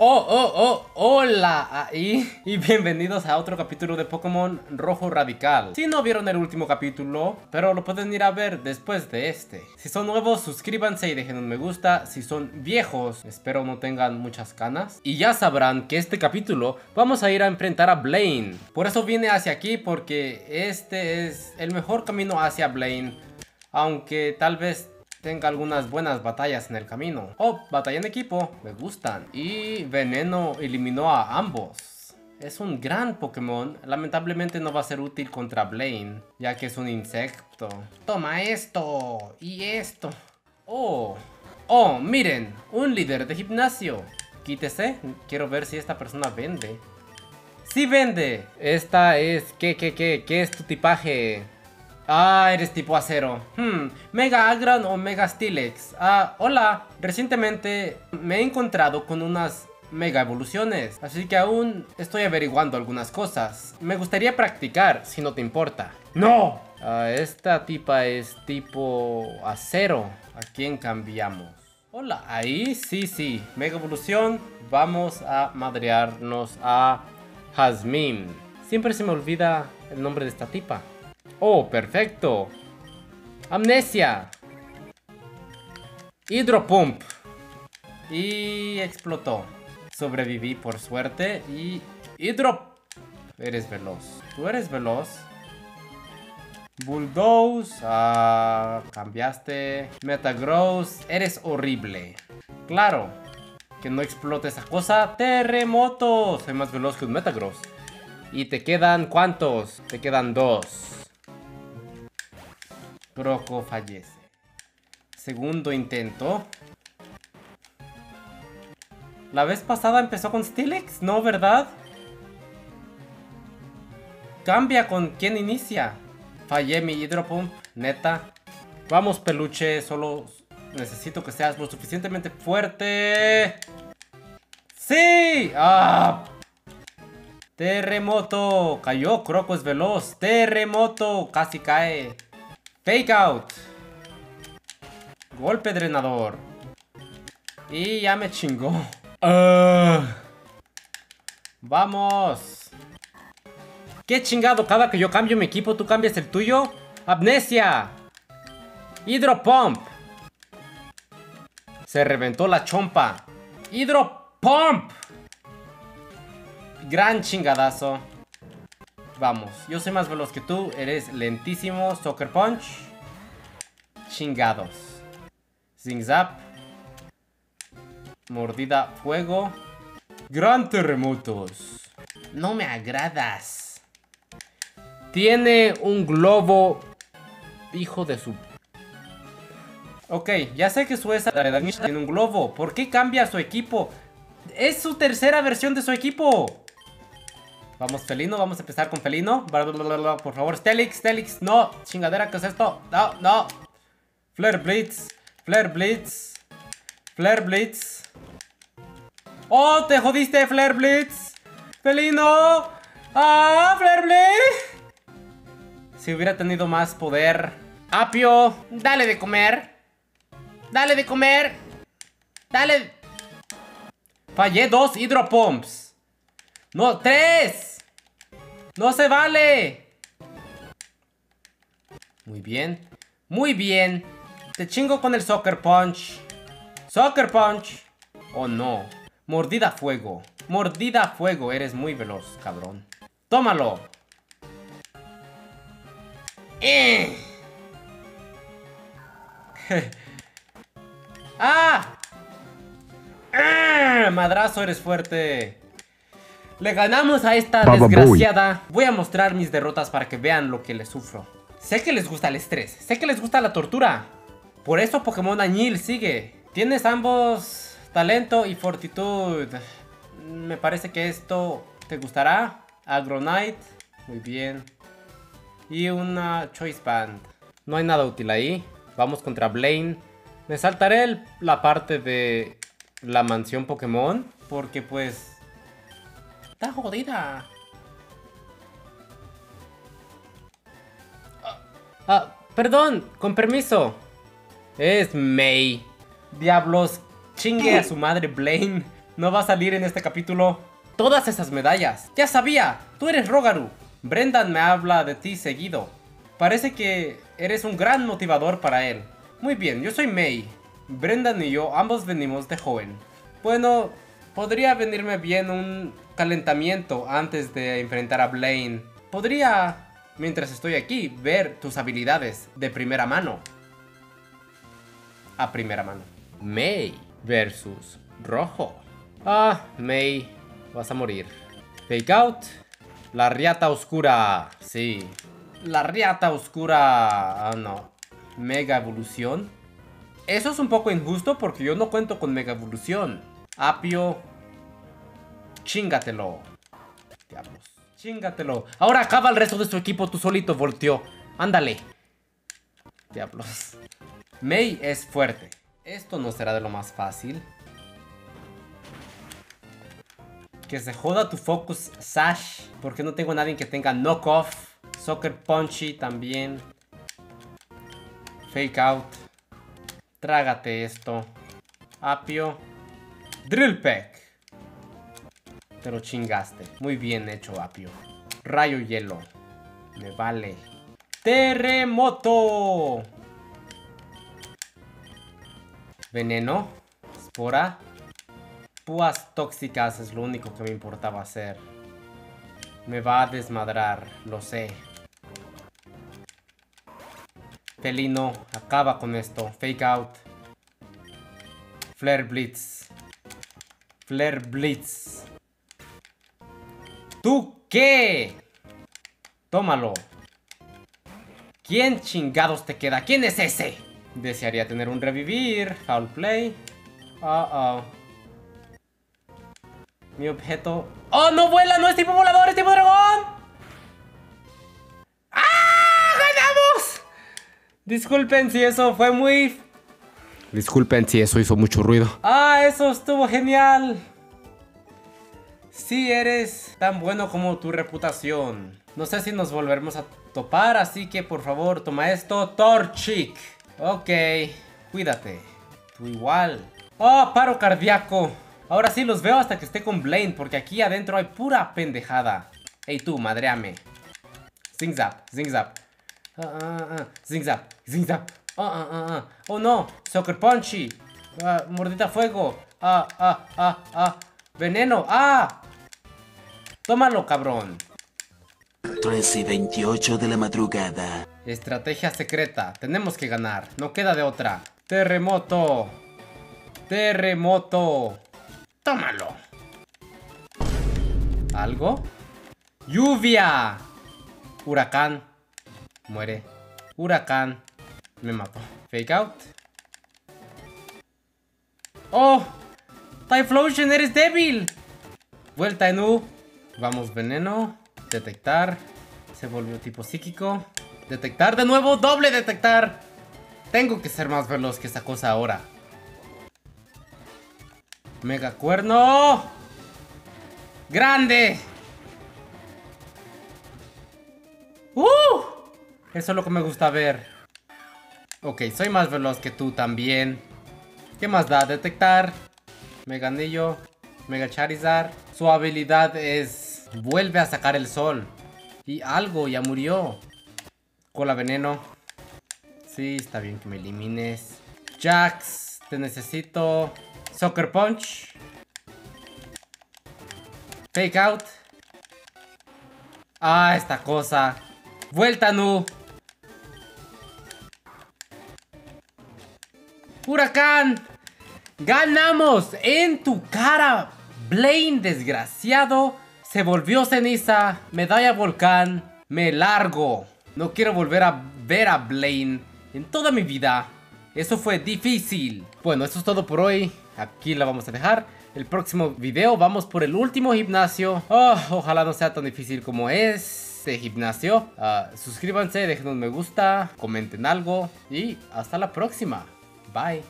Hola ahí y bienvenidos a otro capítulo de Pokémon Rojo Radical. Si no vieron el último capítulo, pero lo pueden ir a ver después de este. Si son nuevos, suscríbanse y dejen un me gusta. Si son viejos, espero no tengan muchas canas. Y ya sabrán que este capítulo vamos a ir a enfrentar a Blaine. Por eso vine hacia aquí, porque este es el mejor camino hacia Blaine. Aunque tal vez tenga algunas buenas batallas en el camino. Oh, batalla en equipo, me gustan. Y Veneno eliminó a ambos. Es un gran Pokémon. Lamentablemente no va a ser útil contra Blaine, ya que es un insecto. Toma esto y esto. Oh, miren, un líder de gimnasio. Quítese, quiero ver si esta persona vende. ¡Sí vende! Esta es... ¿Qué es tu tipaje? Ah, eres tipo acero. Mega Agron o Mega Stilex. Ah, hola. Recientemente me he encontrado con unas mega evoluciones, así que aún estoy averiguando algunas cosas. Me gustaría practicar, si no te importa. ¡No! Ah, esta tipa es tipo acero. ¿A quién cambiamos? Hola, ahí sí. Mega evolución. Vamos a madrearnos a Jasmine. Siempre se me olvida el nombre de esta tipa. Oh, perfecto. Amnesia. Hidropump. Y explotó. Sobreviví por suerte. Y... Eres veloz. Tú eres veloz. Bulldoze. Ah, cambiaste. Metagross. Eres horrible. Claro. Que no explote esa cosa. Terremoto. Soy más veloz que un Metagross. ¿Y te quedan cuántos? Te quedan 2. Croco fallece. Segundo intento. La vez pasada empezó con Stilex, ¿no? ¿Verdad? Cambia con quién inicia. Fallé mi hidropump, neta. Vamos, peluche, solo necesito que seas lo suficientemente fuerte. ¡Sí! ¡Ah! Terremoto. Cayó, Croco es veloz. Terremoto, casi cae. Fake out. Golpe drenador. Y ya me chingó. Vamos. Qué chingado, cada que yo cambio mi equipo, tú cambias el tuyo. Amnesia. Hidropump. Se reventó la chompa. Hidropump. Gran chingadazo. Vamos, yo soy más veloz que tú, eres lentísimo. Soccer Punch. Chingados. Zing Zap. Mordida Fuego. Gran Terremotos. No me agradas. Tiene un globo. Hijo de su... Ok, ya sé que su esa tiene un globo. ¿Por qué cambia su equipo? Es su tercera versión de su equipo. Vamos, felino, vamos a empezar con felino. Por favor, Stelix, no. Chingadera, ¿qué es esto? No. Flare Blitz. ¡Oh, te jodiste, Flare Blitz! ¡Felino! ¡Ah, Flare Blitz! Si hubiera tenido más poder. Apio, dale de comer. Fallé 2 hidropumps. ¡No! ¡3! ¡No se vale! Muy bien. Muy bien. Te chingo con el Soccer Punch. Oh, no. Mordida Fuego. Eres muy veloz, cabrón. ¡Tómalo! ¡Ah! Madrazo, eres fuerte. Le ganamos a esta desgraciada. Voy a mostrar mis derrotas para que vean lo que les sufro. Sé que les gusta el estrés, sé que les gusta la tortura. Por eso Pokémon Añil sigue. Tienes ambos talento y fortitud. Me parece que esto te gustará. Agronite, muy bien. Y una Choice Band. No hay nada útil ahí. Vamos contra Blaine. Me saltaré la parte de la mansión Pokémon, porque pues... está jodida. Perdón, con permiso. Es May. Diablos, chingue a su madre Blaine. no va a salir en este capítulo. Todas esas medallas. Ya sabía, tú eres Rogaru. Brendan me habla de ti seguido. Parece que eres un gran motivador para él. Muy bien, yo soy May. Brendan y yo ambos venimos de joven. Bueno, podría venirme bien un calentamiento antes de enfrentar a Blaine. Podría, mientras estoy aquí, ver tus habilidades de primera mano. A primera mano. May versus Rojo. Ah, May, vas a morir. Fake out. La riata oscura. Sí. La riata oscura. Ah, no. Mega evolución. Eso es un poco injusto porque yo no cuento con mega evolución. Apio. Chingatelo. Diablos. Chingatelo. Ahora acaba el resto de su equipo tú solito, Volteo. Ándale. Diablos. May es fuerte. Esto no será de lo más fácil. Que se joda tu Focus Sash. Porque no tengo a nadie que tenga knockoff. Soccer Punchy también. Fake out. Trágate esto. Apio. Drill Pack. Te lo chingaste. Muy bien hecho, Apio. Rayo hielo. Me vale. Terremoto. Veneno. Espora. Púas tóxicas es lo único que me importaba hacer. Me va a desmadrar, lo sé. Felino, acaba con esto. Fake out. Flare Blitz. Flare Blitz. ¿Tú qué? Tómalo. ¿Quién chingados te queda? ¿Quién es ese? Desearía tener un revivir. Foul play. Uh-oh. Mi objeto... ¡Oh, no vuela! ¡No es tipo volador! ¡Es tipo dragón! ¡Ah! ¡Ganamos! Disculpen si eso fue muy... Disculpen si eso hizo mucho ruido. ¡Ah, eso estuvo genial! Sí eres tan bueno como tu reputación. No sé si nos volveremos a topar, así que por favor toma esto. Torchic. Ok, cuídate. Tú igual. ¡Oh, paro cardíaco! Ahora sí los veo hasta que esté con Blaine, porque aquí adentro hay pura pendejada. Ey tú, madreame. Zing zap, zing zap. Zing zap, zing zap. Oh no, soccer punchy. Mordita fuego. Veneno. Ah. Tómalo, cabrón. 3:28 de la madrugada. Estrategia secreta. Tenemos que ganar. No queda de otra. Terremoto. Terremoto. Tómalo. ¿Algo? ¡Lluvia! Huracán. Muere. Huracán. Me mató. Fake out. ¡Oh! Typhlosion, eres débil. Vuelta en U. Vamos, veneno. Detectar. Se volvió tipo psíquico. Detectar de nuevo. Doble detectar. Tengo que ser más veloz que esa cosa ahora. Mega cuerno. Grande. Eso es lo que me gusta ver. Ok, soy más veloz que tú también. ¿Qué más da? Detectar. Mega anillo. Mega Charizard. Su habilidad es... Vuelve a sacar el sol. Y algo, ya murió. Cola veneno. Sí, está bien que me elimines. Jax, te necesito... Soccer Punch. Fake out. Ah, esta cosa. Vuelta nu. Huracán. Ganamos. En tu cara, Blaine, desgraciado. Se volvió ceniza. Medalla volcán. Me largo. No quiero volver a ver a Blaine en toda mi vida. Eso fue difícil. Bueno, eso es todo por hoy. Aquí la vamos a dejar. El próximo video vamos por el último gimnasio. Oh, ojalá no sea tan difícil como este gimnasio. Suscríbanse, dejen un me gusta, comenten algo y hasta la próxima. Bye.